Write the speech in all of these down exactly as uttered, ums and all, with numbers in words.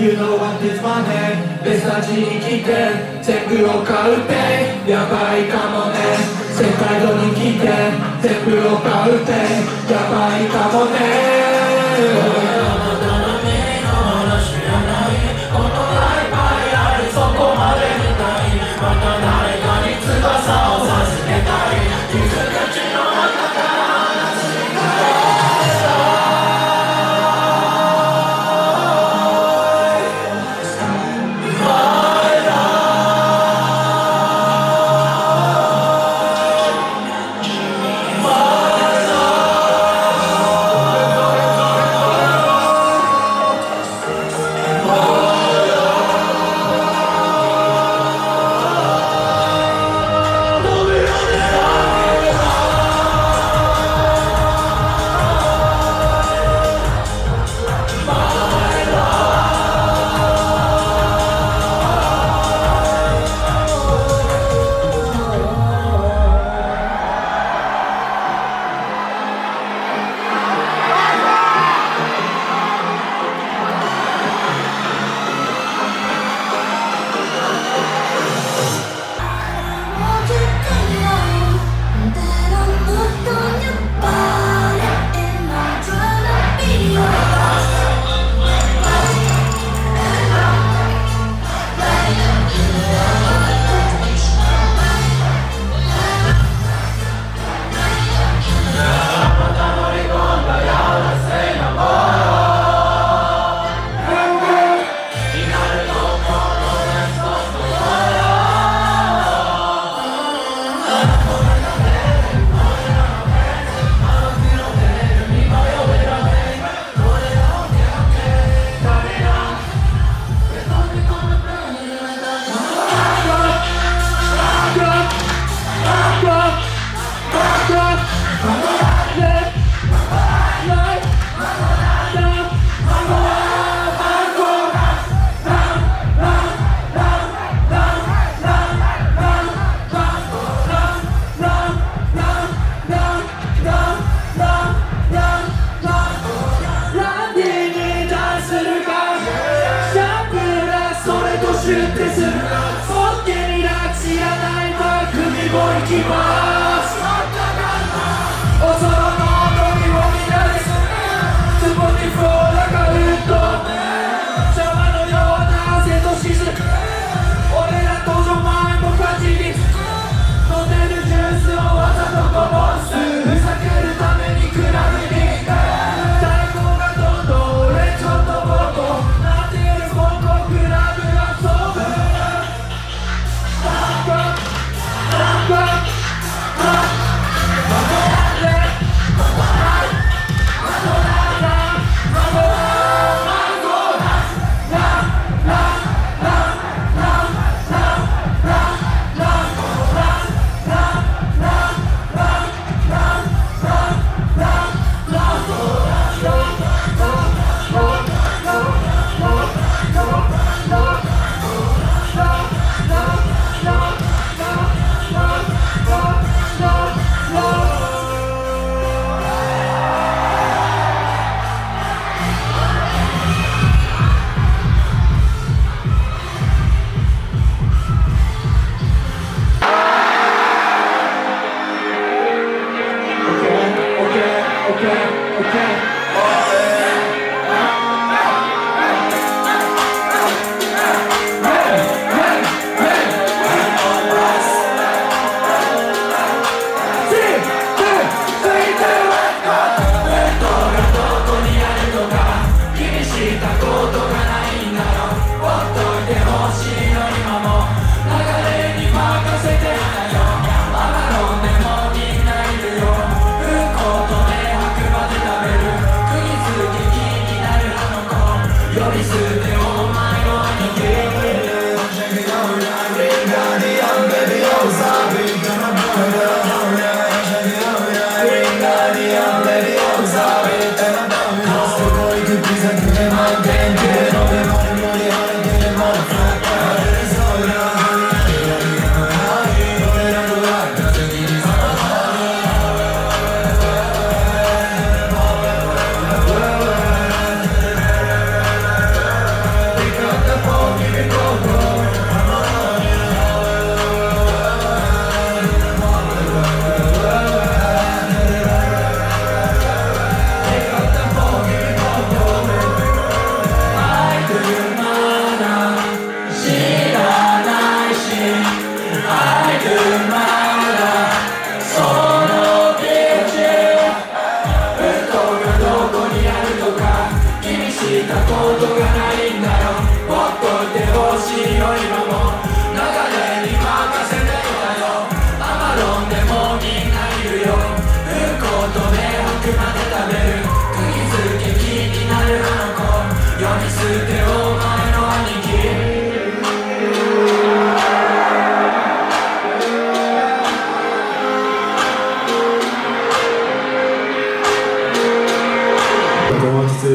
You know what is my name? Besajikite, Zebu o kaute, yabai kamone. Sekai do nikite, Zebu o kaute, yabai kamone.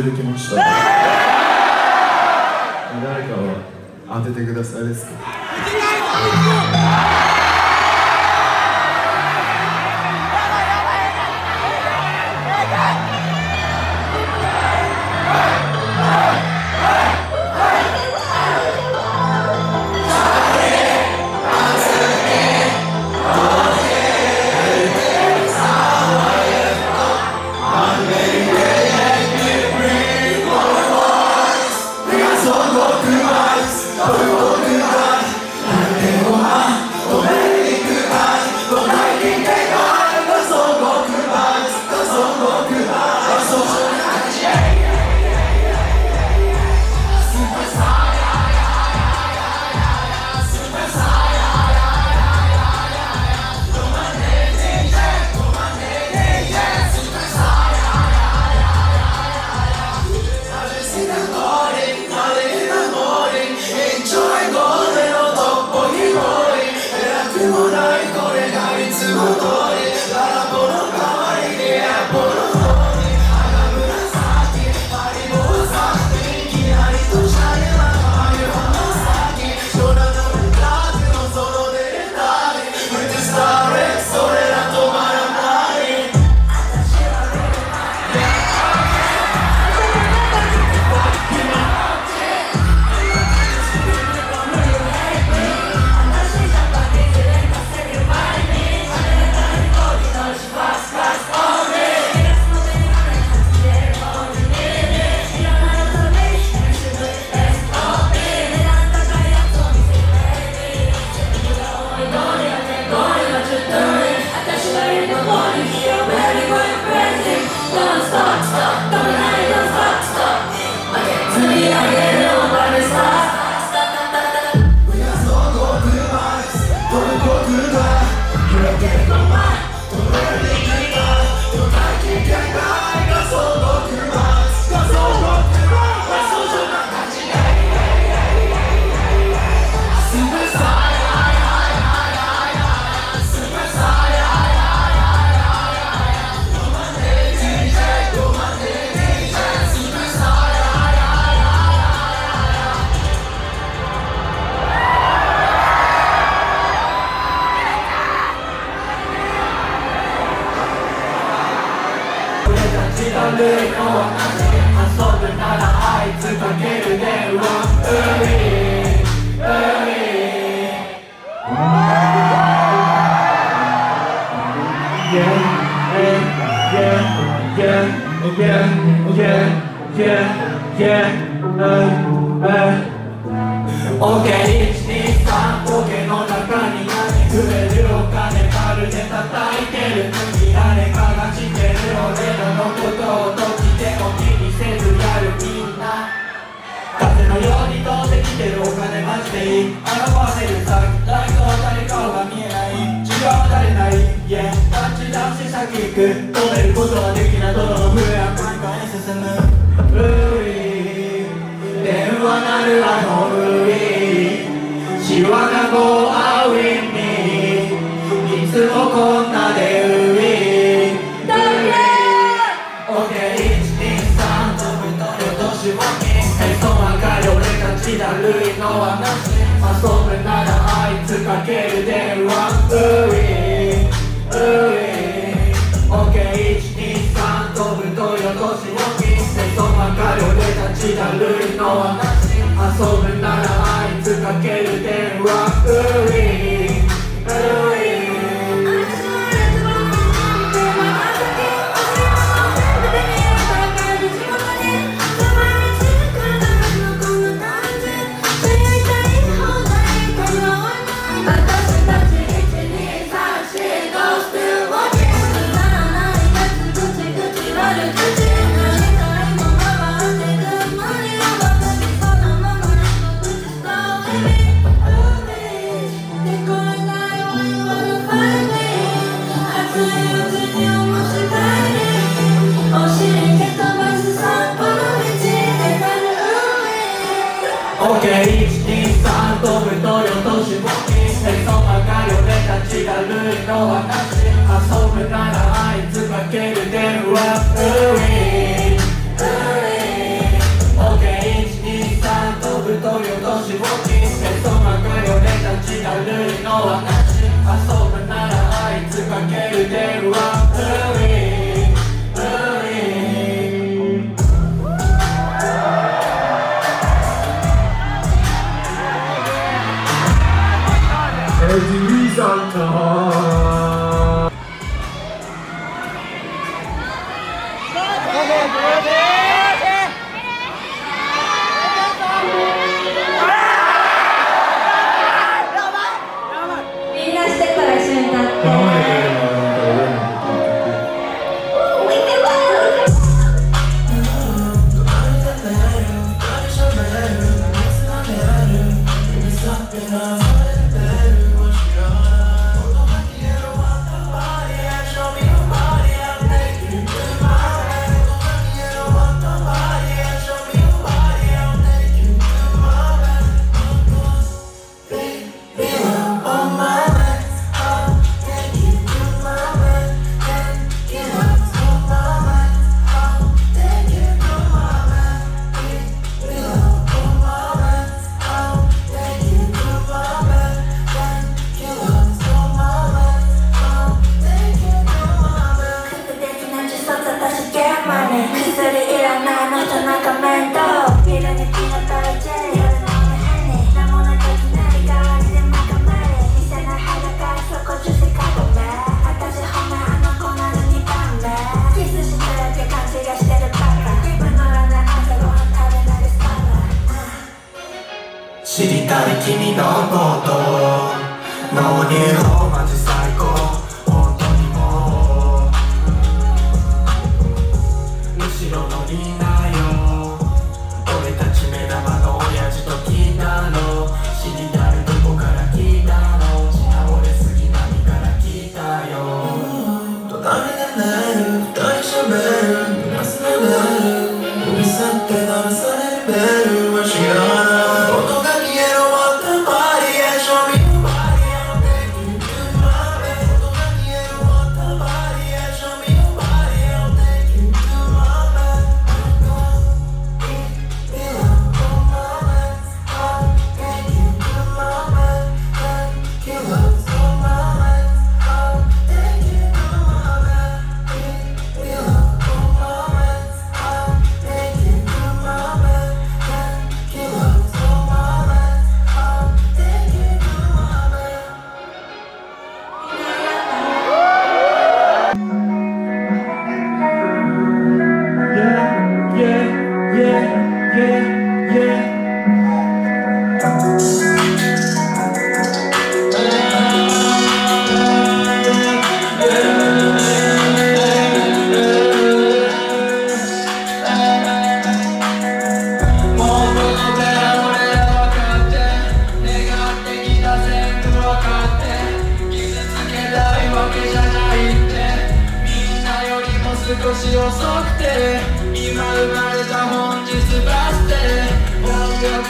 できました。誰かを当ててくださいですか。遊ぶならあいつかけるねうわ海海オーケーいちにさんオーケーの中に触れるお金パルで叩いてる誰かがしてる俺らのことをどっちでも気にせずやるみんな風のように飛んできてるお金マジでいい現れる先誰かは誰かが見えない授業は足りないイェータッチダウンし先行く止めることはできないどの風や感覚に進むうい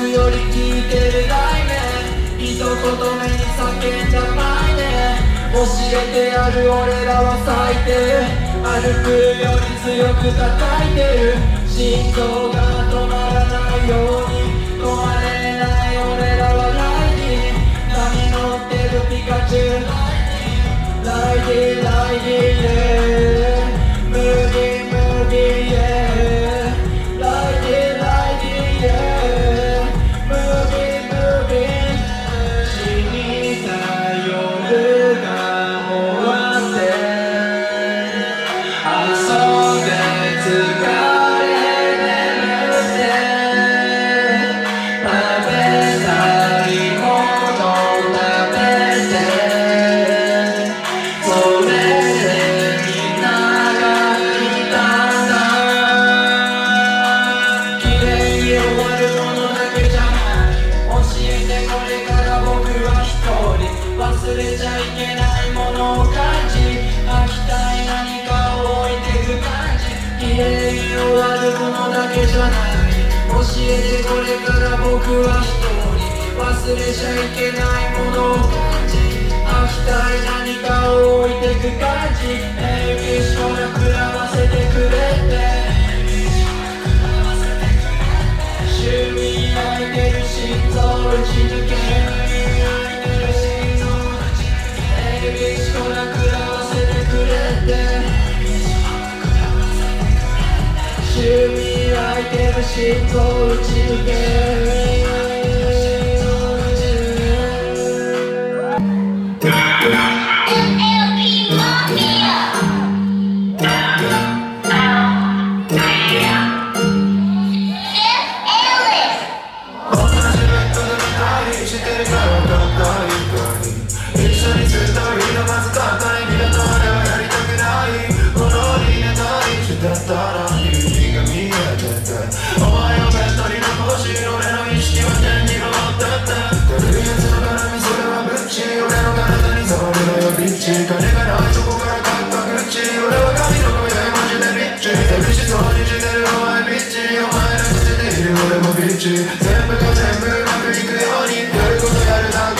何より聴いてる来年一言目に叫んじゃないね。教えてやる俺らは咲いてる。歩くより強く叩いてる。心臓が止まらないように止まれない俺らはライディー波乗ってるピカチュウライディーライディーライディームーディームーディー忘れちゃいけないものを感じ飽きたい何かを置いてく感じ永遠しこらくらわせてくれて周囲泣いてる心臓打ち抜け永遠しこらくらわせてくれて周囲泣いてる心臓打ち抜け全部が全部うまくいくようにやることやるだけ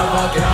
Money,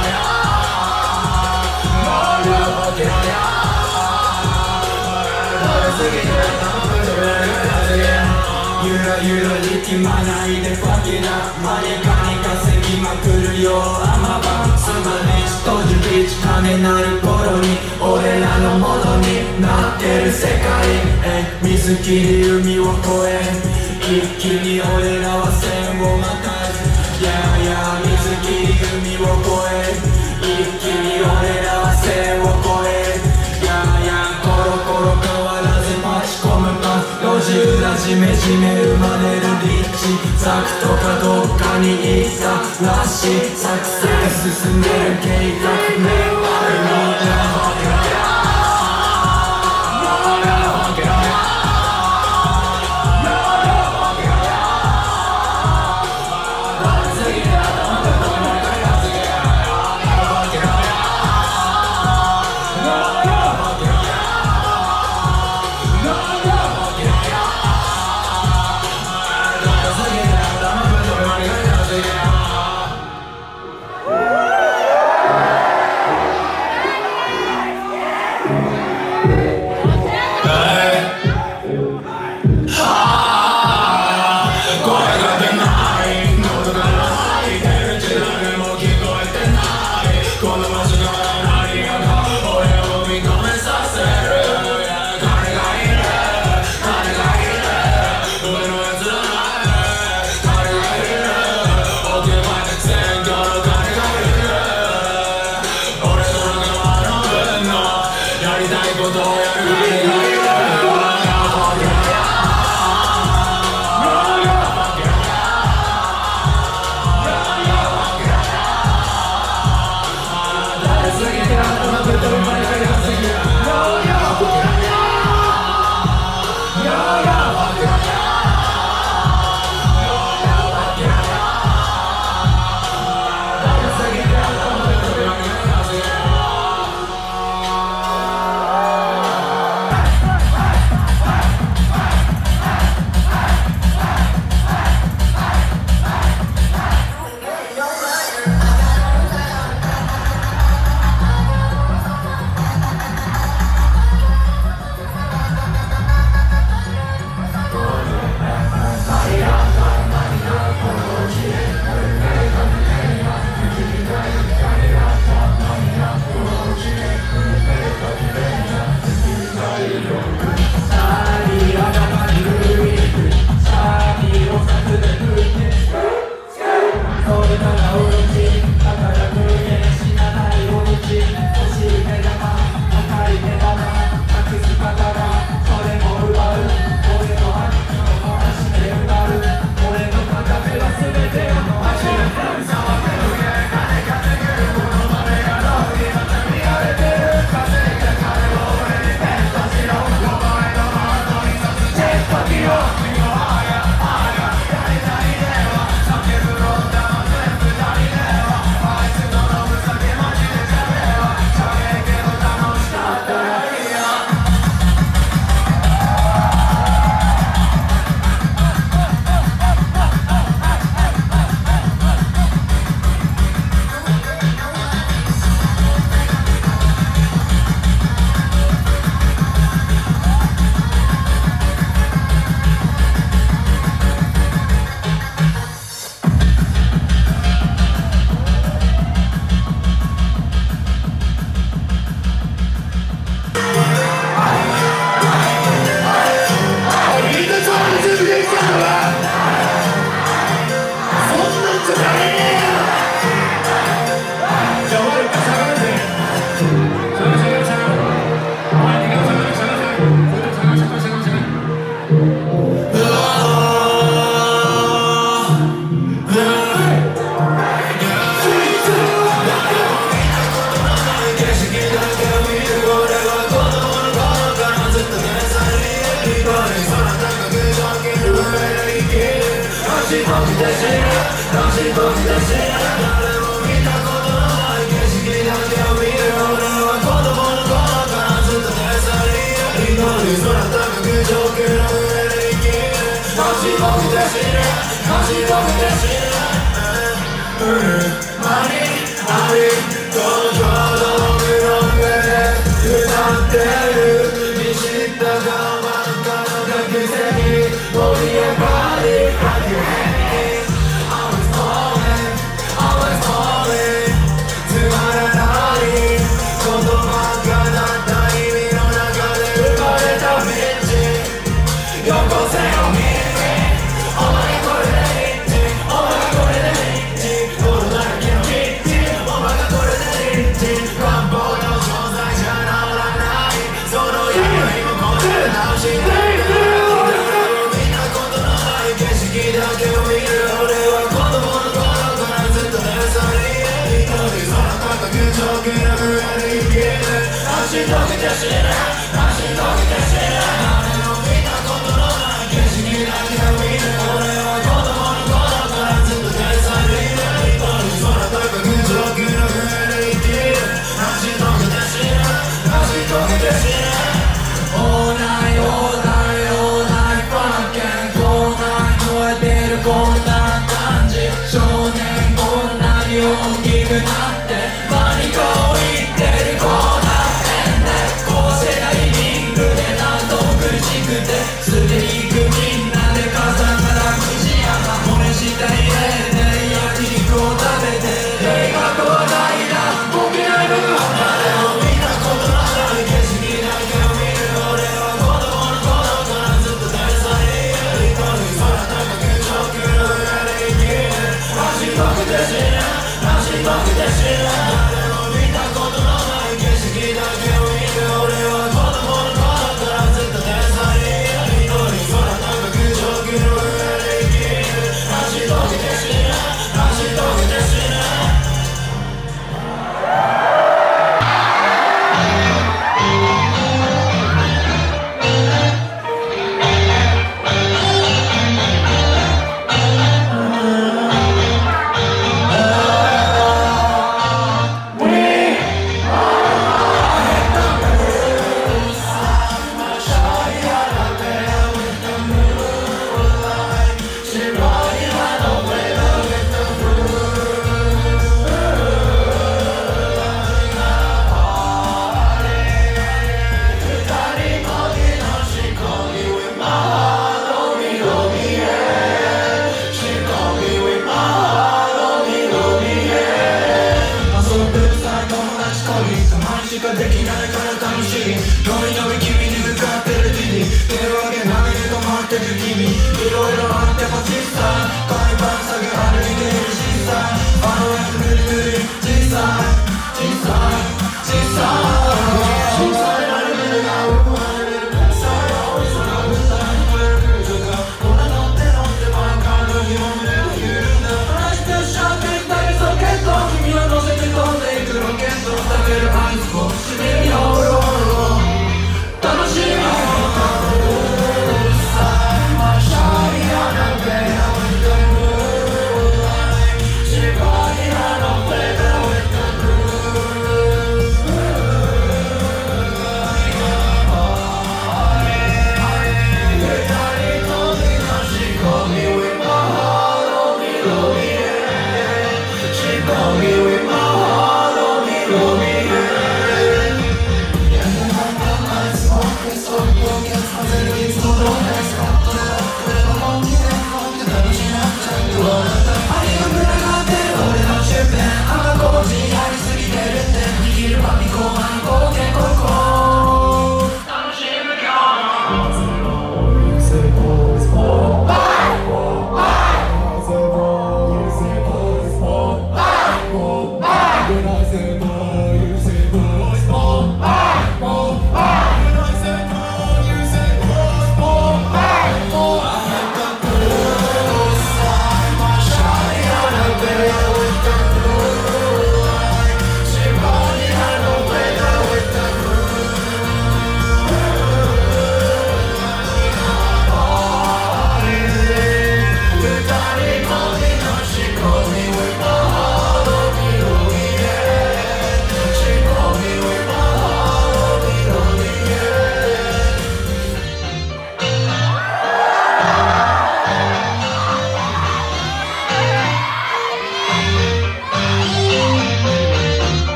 Shawty on a bed.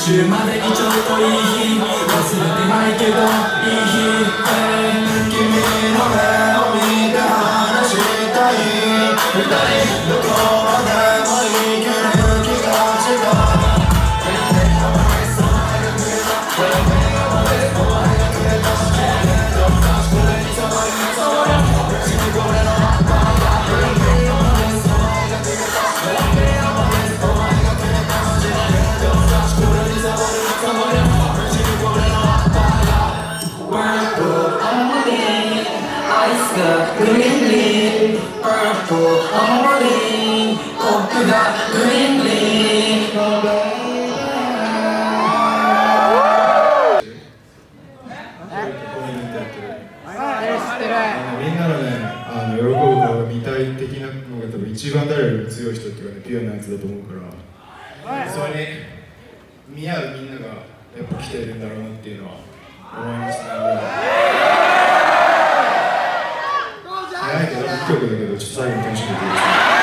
週までにちょっといい日忘れてないけどいい日、hey、君の目を見て話したい二人どこまでも行ける気がした一番誰よりも強い人っていうかね、ピュアなやつだと思うからそれに見合うみんながやっぱ来てるんだろうなっていうのは思いましたね。早いけどいっきょくだけどちょっと最後に楽しみにしてください。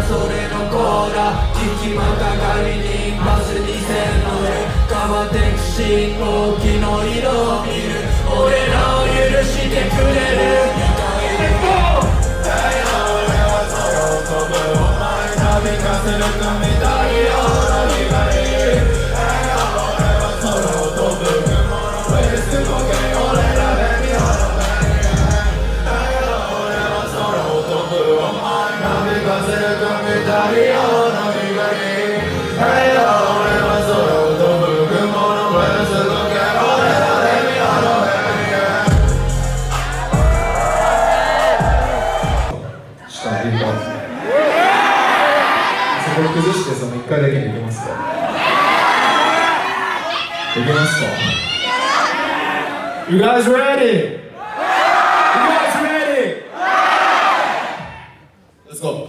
それのコーラ、引きまたがりにバスにせんのは天使大きな色を見る俺らを許してくれる崩してそのいっかいだけできますか？できますか？ You guys ready? You guys ready? Let's go!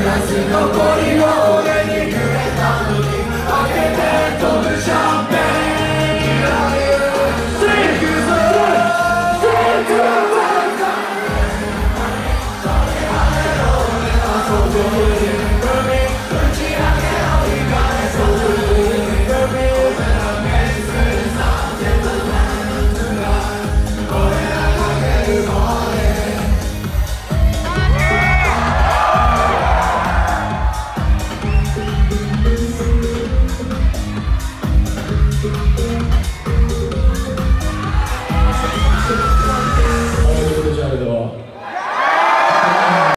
Gracias, no por igual.